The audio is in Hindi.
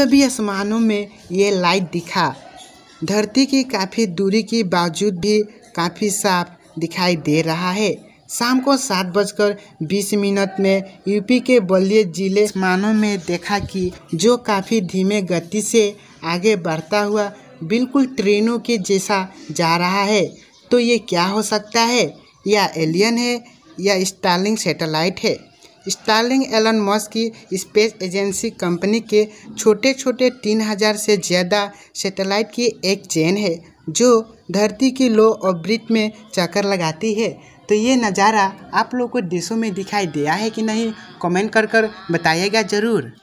अभी आसमानों में ये लाइट दिखा धरती की काफ़ी दूरी के बावजूद भी काफ़ी साफ दिखाई दे रहा है। शाम को 7:20 में यूपी के बलिया जिले आसमानों में देखा कि जो काफ़ी धीमे गति से आगे बढ़ता हुआ बिल्कुल ट्रेनों के जैसा जा रहा है। तो ये क्या हो सकता है? या एलियन है या स्टारलिंक सैटेलाइट है। स्टारलिंक एलन मस्क की स्पेस एजेंसी कंपनी के छोटे छोटे 3000 से ज़्यादा सैटेलाइट की एक चेन है जो धरती की लो ऑर्बिट में चक्कर लगाती है। तो ये नज़ारा आप लोगों को देशों में दिखाई दिया है कि नहीं, कमेंट कर बताइएगा ज़रूर।